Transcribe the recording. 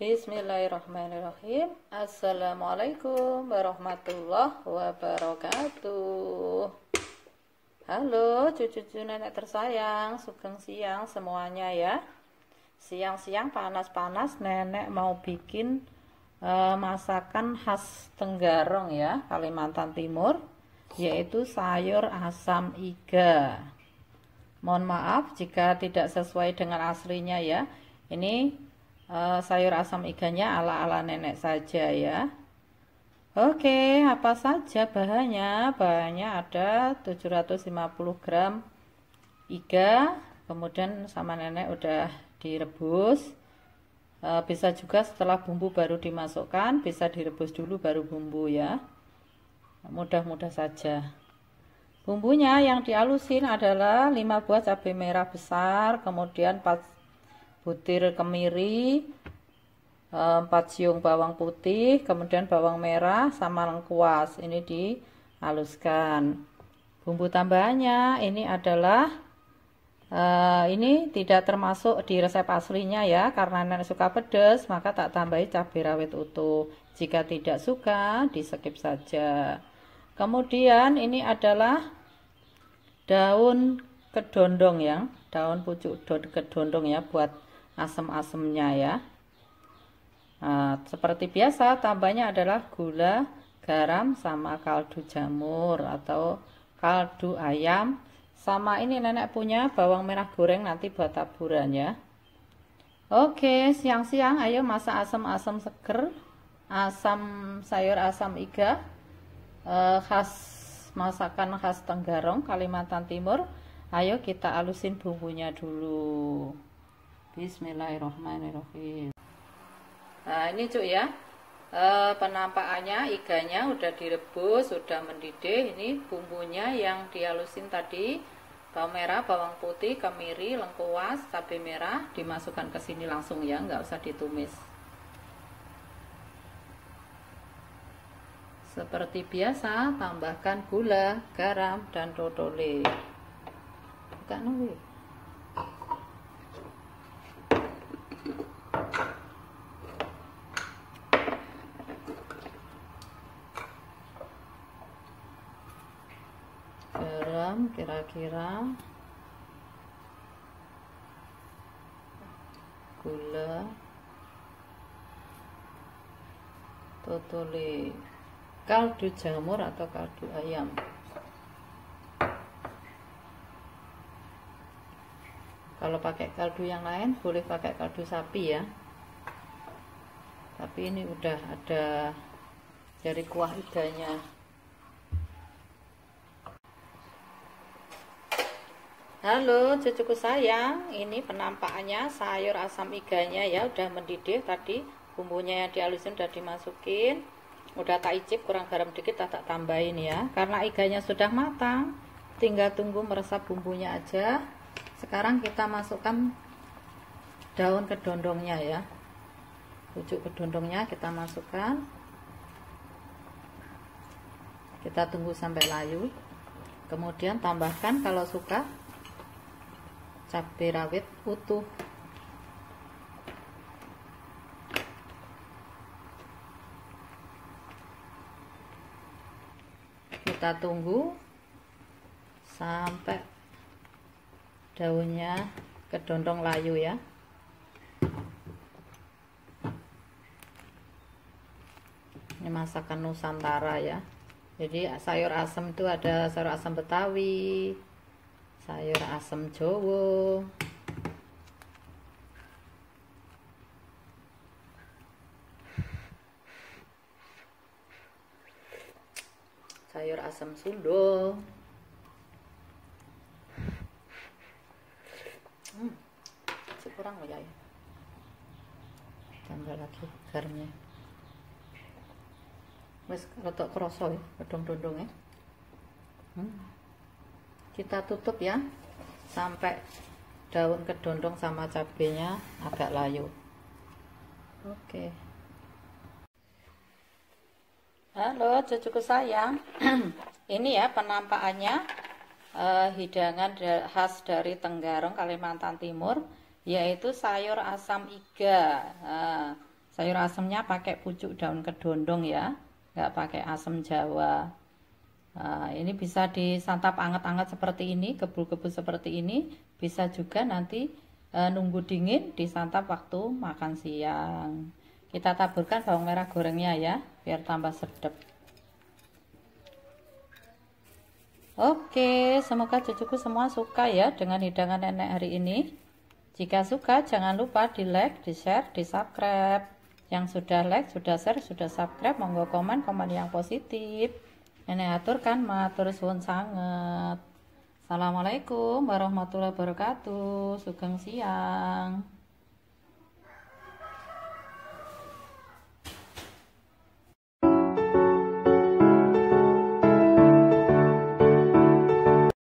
Bismillahirrahmanirrahim. Assalamualaikum warahmatullahi wabarakatuh. Halo cucu-cucu nenek tersayang, sugeng siang semuanya ya. Siang-siang panas-panas nenek mau bikin masakan khas Tenggarong ya, Kalimantan Timur, yaitu sayur asam iga. Mohon maaf jika tidak sesuai dengan aslinya ya. Ini sayur asam iganya ala-ala nenek saja ya. Oke, apa saja bahannya? Bahannya ada 750 gram iga, kemudian sama nenek udah direbus. Bisa juga setelah bumbu baru dimasukkan, bisa direbus dulu baru bumbu ya. Mudah-mudah saja. Bumbunya yang dihalusin adalah 5 buah cabai merah besar, kemudian 4 butir kemiri, 4 siung bawang putih, kemudian bawang merah sama lengkuas. Ini dihaluskan. Bumbu tambahannya ini adalah ini tidak termasuk di resep aslinya ya, karena nenek suka pedas maka tak tambahi cabai rawit utuh. Jika tidak suka di skip saja. Kemudian ini adalah daun kedondong ya, daun pucuk kedondong ya, buat asem-asemnya ya. Nah, seperti biasa tambahnya adalah gula, garam, sama kaldu jamur atau kaldu ayam, sama ini nenek punya bawang merah goreng nanti buat taburan ya. Oke, siang-siang ayo masak asam-asam seger, asam sayur asam iga khas masakan khas Tenggarong Kalimantan Timur. Ayo kita alusin bumbunya dulu. Bismillahirrahmanirrahim. Nah ini cuk ya, penampakannya iganya udah direbus, sudah mendidih. Ini bumbunya yang dihalusin tadi, bawang merah, bawang putih, kemiri, lengkuas, cabai merah dimasukkan ke sini langsung ya, nggak usah ditumis. Seperti biasa tambahkan gula, garam, dan totole. Bukan nunggu. Kira-kira gula, totole, kaldu jamur atau kaldu ayam. Kalau pakai kaldu yang lain boleh pakai kaldu sapi ya, tapi ini udah ada dari kuah iganya. Halo cucuku sayang, ini penampakannya sayur asam iganya ya, udah mendidih tadi, bumbunya yang dihalusin udah dimasukin, udah tak icip, kurang garam dikit tak tambahin ya, karena iganya sudah matang, tinggal tunggu meresap bumbunya aja. Sekarang kita masukkan daun kedondongnya ya, pucuk kedondongnya kita masukkan, kita tunggu sampai layu, kemudian tambahkan kalau suka cabai rawit utuh. Kita tunggu sampai daunnya kedondong layu ya. Ini masakan Nusantara ya. Jadi sayur asam itu ada sayur asam Betawi, sayur asam Jawa. Sayur asam Sunda. Kurang ya. Tambah lagi garamnya. Wes rotok kroso ya, kedondong-dondong ya. Kita tutup ya sampai daun kedondong sama cabenya agak layu. Oke. Halo cucuku sayang, ini ya penampakannya hidangan khas dari Tenggarong Kalimantan Timur, yaitu sayur asam iga. Sayur asemnya pakai pucuk daun kedondong ya, nggak pakai asem Jawa. Nah, ini bisa disantap anget-anget seperti ini, kebul-kebul seperti ini. Bisa juga nanti nunggu dingin disantap waktu makan siang. Kita taburkan bawang merah gorengnya ya, biar tambah sedap. Oke, semoga cucuku semua suka ya dengan hidangan nenek hari ini. Jika suka, jangan lupa di like, di share, di subscribe. Yang sudah like, sudah share, sudah subscribe, monggo komen yang positif. Nenek aturkan matur suwun sanget. Assalamualaikum warahmatullahi wabarakatuh. Sugeng siang.